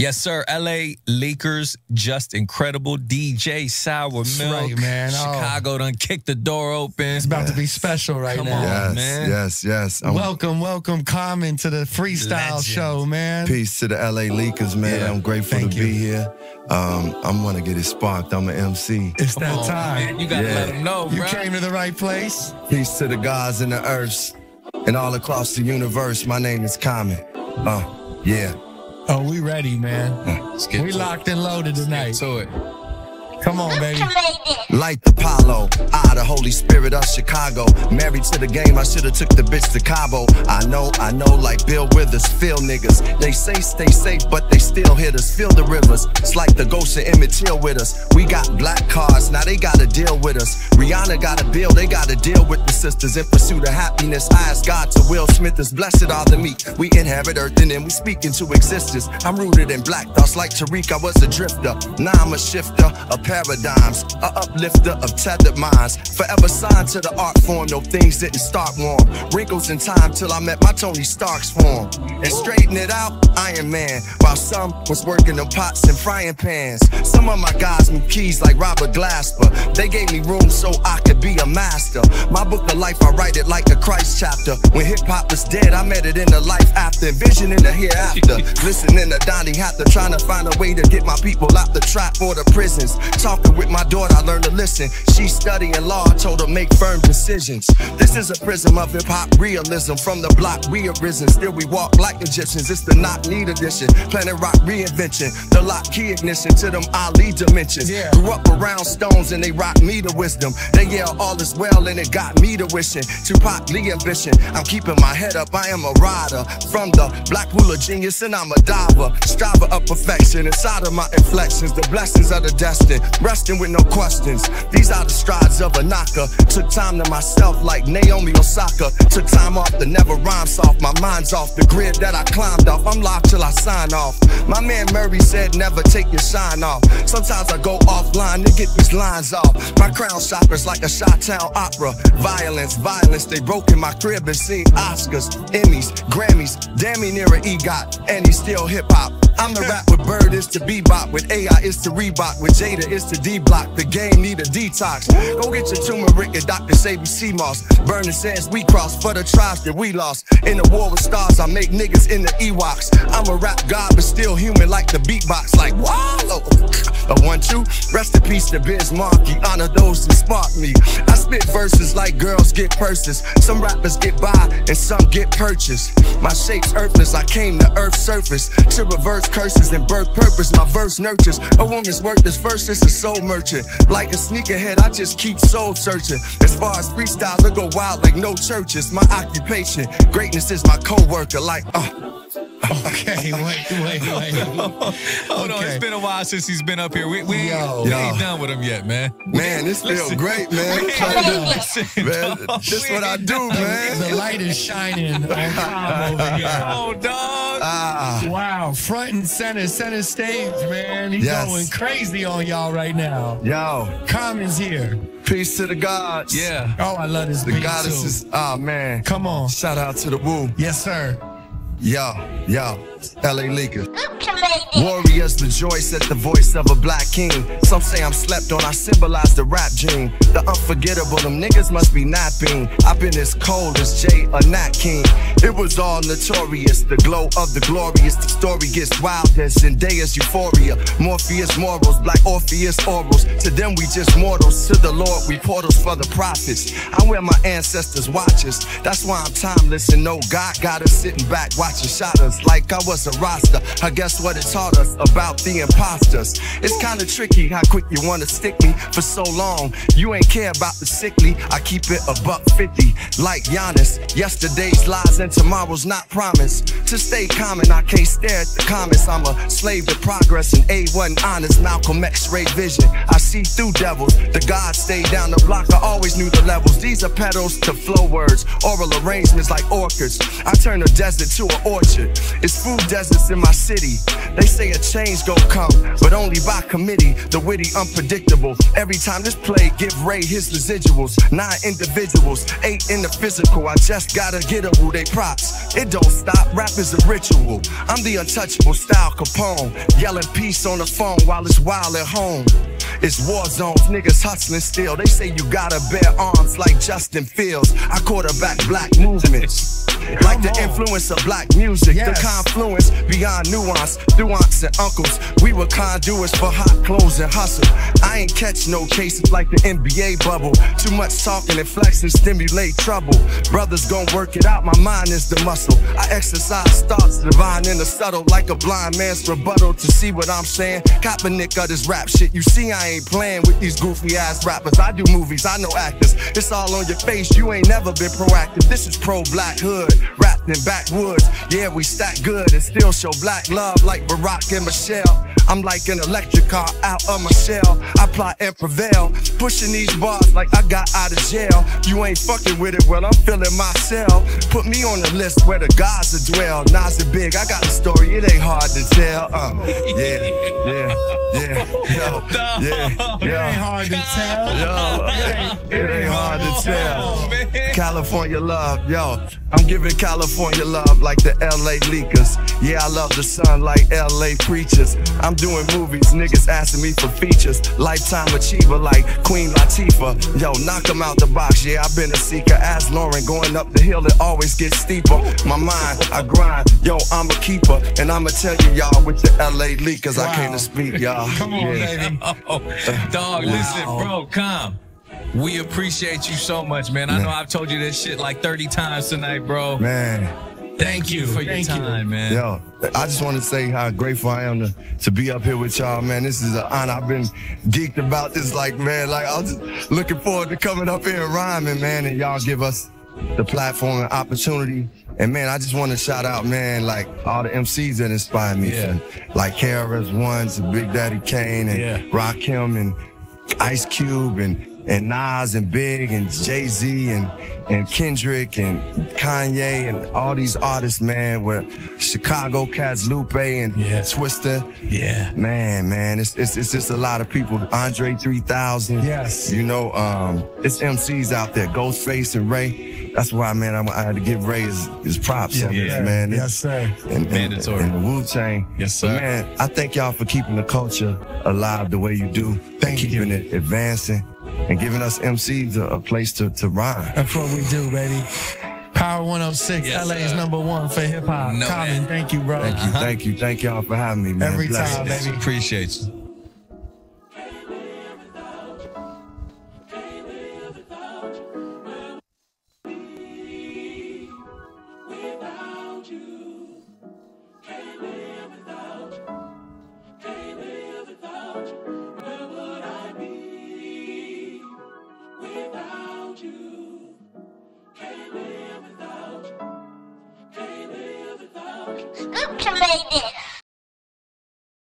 Yes, sir. LA Leakers, just incredible. DJ Sour Milk. That's right, man. Chicago done kicked the door open. It's about to be special right now. Yes, man. Welcome, Common, to the Freestyle Show, man. Peace to the LA Leakers, man. Yeah. I'm grateful to be here. I'm going to get it sparked. I'm an MC. It's that time. Man. You got to let them know, bro. You came to the right place. Peace to the gods and the earths and all across the universe. My name is Common. Oh, we ready, man. We locked and loaded tonight. To it. Come on, baby. Like Apollo, I, the Holy Spirit of Chicago. Married to the game, I should've took the bitch to Cabo. I know, like Bill Withers, feel niggas. They say stay safe, but they still hit us. Feel the rivers, it's like the ghost of Emmett Till with us. We got black cars, now they gotta deal with us. Rihanna got a bill, they gotta deal with the sisters. In pursuit of happiness, I ask God to Will Smith is blessed are the meek. We inherit earth and then we speak into existence. I'm rooted in black thoughts like Tariq, I was a drifter. Now I'm a shifter, a paradigms, a uplifter of tethered minds, forever signed to the art form. No, things didn't start warm, wrinkles in time till I met my Tony Stark's form, and straighten it out, Iron Man, while some was working on pots and frying pans. Some of my guys knew keys like Robert Glasper. They gave me room so I could be a master. My book of life, I write it like the Christ chapter. When hip hop was dead, I met it in the life after, envisioning the hereafter. Listening to Donny Hatha, trying to find a way to get my people out the trap or the prisons. Talking with my daughter, I learned to listen. She's studying law, I told her make firm decisions. This is a prism of hip-hop realism. From the block we arisen, still we walk like Egyptians. It's the knock need edition, planet rock reinvention. The lock key ignition to them Ali dimensions. Grew up around stones and they rock me to wisdom. They yell all is well and it got me to wishing. Tupac Lee ambition, I'm keeping my head up, I am a rider. From the black hula genius and I'm a diver. Striver of perfection, inside of my inflections. The blessings of the destined, resting with no questions. These are the strides of a knocker. Took time to myself like Naomi Osaka. Took time off to never rhyme soft. My mind's off the grid that I climbed off. I'm live till I sign off. My man Murray said never take your shine off. Sometimes I go offline to get these lines off. My crown shoppers like a Chi-Town opera. Violence, they broke in my crib and seen Oscars, Emmys, Grammys, damn near an EGOT, and he's still hip-hop. I'm the rap with Bird is to bebop, with AI is to Reebok, with Jada is to D-block. The game need a detox. Go get your turmeric and Dr. Sabi Sea Moss. Burning sands we cross for the tribes that we lost. In the war with stars, I make niggas in the Ewoks. I'm a rap god, but still human like the beatbox. Like wallow, a 1-2. Rest in peace to Biz Marky. Honor those who sparked me. I spit verses like girls get purses. Some rappers get by and some get purchased. My shape's earthless. I came to earth's surface to reverse curses and birth purpose. My verse nurtures a woman's worth. This verse is a soul merchant. Like a sneakerhead, I just keep soul searching. As far as freestyles, I go wild like no churches. My occupation, greatness is my co-worker. Like, okay, wait. Hold on, it's been a while since he's been up here. We ain't done with him yet, man. Man, this feels great, man. This is what I do, man. The light is shining on time over here. Oh, dog. Wow, front and center stage, man. He's going crazy on y'all right now. Yo. Common's here. Peace to the gods. Yeah. Oh, I love this. The goddesses. Ah, man. Come on. Shout out to the Wu. Yes, sir. Yo, LA Leakers. Warriors rejoice at the voice of a black king. Some say I'm slept on, I symbolize the rap gene. The unforgettable, them niggas must be napping. I've been as cold as Jay or Nat King. It was all notorious, the glow of the glorious. The story gets wild as Zendaya's Euphoria. Morpheus morals, black Orpheus orals. To them we just mortals, to the Lord we portals for the prophets. I wear my ancestors' watches, that's why I'm timeless. And no God got us sitting back watching shot us like I was a roster. I guess what it's taught us about the imposters. It's kind of tricky how quick you want to stick me for so long. You ain't care about the sickly. I keep it a $150 like Giannis. Yesterday's lies and tomorrow's not promised. To stay common, I can't stare at the comments. I'm a slave to progress and A wasn't honest. Malcolm X Ray vision, I see through devils. The gods stay down the block, I always knew the levels. These are petals to flow words, oral arrangements like orchids. I turn a desert to an orchard. It's food deserts in my city. They say say a change gon' come, but only by committee. The witty unpredictable. Every time this play, give Ray his residuals. 9 individuals, 8 in the physical. I just gotta get a Wu-Tang props. It don't stop, rap is a ritual. I'm the untouchable style Capone, yelling peace on the phone while it's wild at home. It's war zones, niggas hustling still. They say you gotta bear arms like Justin Fields. I quarterback black movements, like the influence of black music. Yes. The confluence beyond nuance, nuance and uncles. We were conduits for hot clothes and hustle. I ain't catch no cases like the NBA bubble. Too much talking and flexing stimulate trouble. Brothers gon' work it out, my mind is the muscle. I exercise thoughts, divine and the subtle, like a blind man's rebuttal to see what I'm saying. Kaepernick of this rap shit, you see I ain't playing with these goofy ass rappers. I do movies, I know actors. It's all on your face, you ain't never been proactive. This is pro-black hood, wrapped in backwoods. Yeah, we stack good and still show black love like Barack and Michelle. I'm like an electric car out of my shell. I plot and prevail, pushing these bars like I got out of jail. You ain't fucking with it, well, I'm feeling myself. Put me on the list where the gods are dwell. Nas are big, I got a story, it ain't hard to tell. It ain't hard to tell. It ain't hard to tell. California love, yo. I'm giving California love like the LA Leakers. Yeah, I love the sun like LA preachers. I'm doing movies, niggas asking me for features. Lifetime achiever like Queen Latifah. Yo, knock them out the box, yeah, I've been a seeker. Ask Lauren, going up the hill, it always gets steeper. My mind, I grind, yo, I'm a keeper. And I'ma tell you, y'all, with the LA Leakers, wow. I came to speak, y'all. Come on, baby. Dog, listen, bro, come. We appreciate you so much, man. I know I've told you this shit like 30 times tonight, bro. Man. Thank you for your time, man. Yo, I just want to say how grateful I am to be up here with y'all, man. This is an honor. I've been geeked about this, like, man, like, I was just looking forward to coming up here and rhyming, man, and y'all give us the platform and opportunity. And, man, I just want to shout out, man, like, all the MCs that inspired me. Yeah. From, like, KRS-One to Big Daddy Kane and Rakim and Ice Cube and Nas and Big and Jay-Z and Kendrick and Kanye and all these artists, man, with Chicago Cats, Lupe and Twista. Yeah. Man, it's just a lot of people. Andre 3000. Yes. You know, it's MCs out there, Ghostface and Ray. That's why, man, I had to give Ray his props. Yeah, man. Yes, sir. And mandatory. And Wu-Tang. Yes, sir. But, man, I thank y'all for keeping the culture alive the way you do. Thank you. Keeping it advancing. And giving us MCs a place to rhyme. That's what we do, baby. Power 106, yes, LA's #1 for hip hop. No, Common, thank you, bro. Thank you. Thank y'all for having me, man. Every time, baby. Appreciate you. Can't live without you.